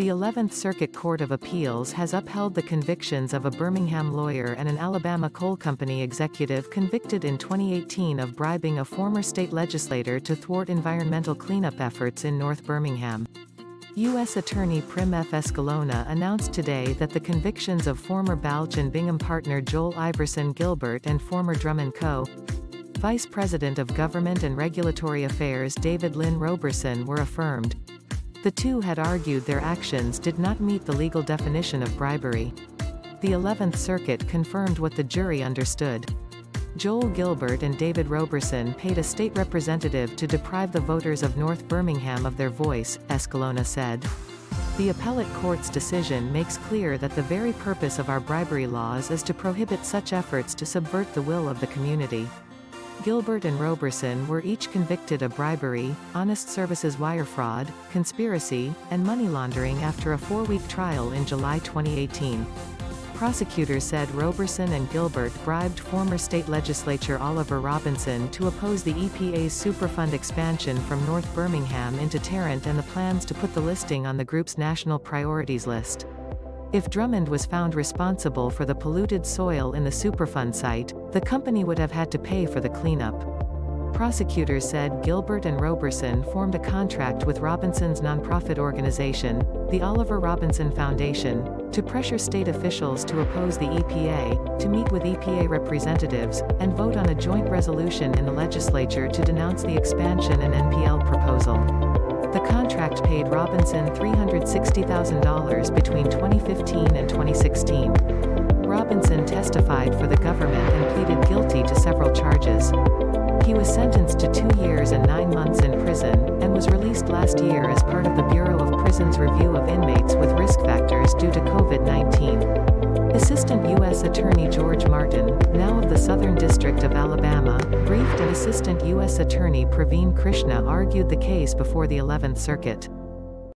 The 11th Circuit Court of Appeals has upheld the convictions of a Birmingham lawyer and an Alabama coal company executive convicted in 2018 of bribing a former state legislator to thwart environmental cleanup efforts in North Birmingham. U.S. Attorney Prim F. Escalona announced today that the convictions of former Balch and Bingham partner Joel Iverson Gilbert and former Drummond Co. Vice President of Government and Regulatory Affairs David Lynn Roberson were affirmed. The two had argued their actions did not meet the legal definition of bribery. The 11th Circuit confirmed what the jury understood. Joel Gilbert and David Roberson paid a state representative to deprive the voters of North Birmingham of their voice, Escalona said. The appellate court's decision makes clear that the very purpose of our bribery laws is to prohibit such efforts to subvert the will of the community. Gilbert and Roberson were each convicted of bribery, honest services wire fraud, conspiracy, and money laundering after a four-week trial in July 2018. Prosecutors said Roberson and Gilbert bribed former state legislature Oliver Robinson to oppose the EPA's Superfund expansion from North Birmingham into Tarrant and the plans to put the listing on the group's National Priorities List. If Drummond was found responsible for the polluted soil in the Superfund site, the company would have had to pay for the cleanup. Prosecutors said Gilbert and Roberson formed a contract with Robinson's nonprofit organization, the Oliver Robinson Foundation, to pressure state officials to oppose the EPA, to meet with EPA representatives, and vote on a joint resolution in the legislature to denounce the expansion and NPL proposal. The contract paid Robinson $360,000 between 2015 and 2016. Robinson testified for the government and pleaded guilty to several charges. He was sentenced to 2 years and 9 months in prison, and was released last year as part of the Bureau of Prisons review of inmates with risk factors due to COVID-19. Assistant U.S. Attorney George Martin, now of the Southern District of Alabama, briefed, and Assistant U.S. Attorney Praveen Krishna argued the case before the 11th Circuit.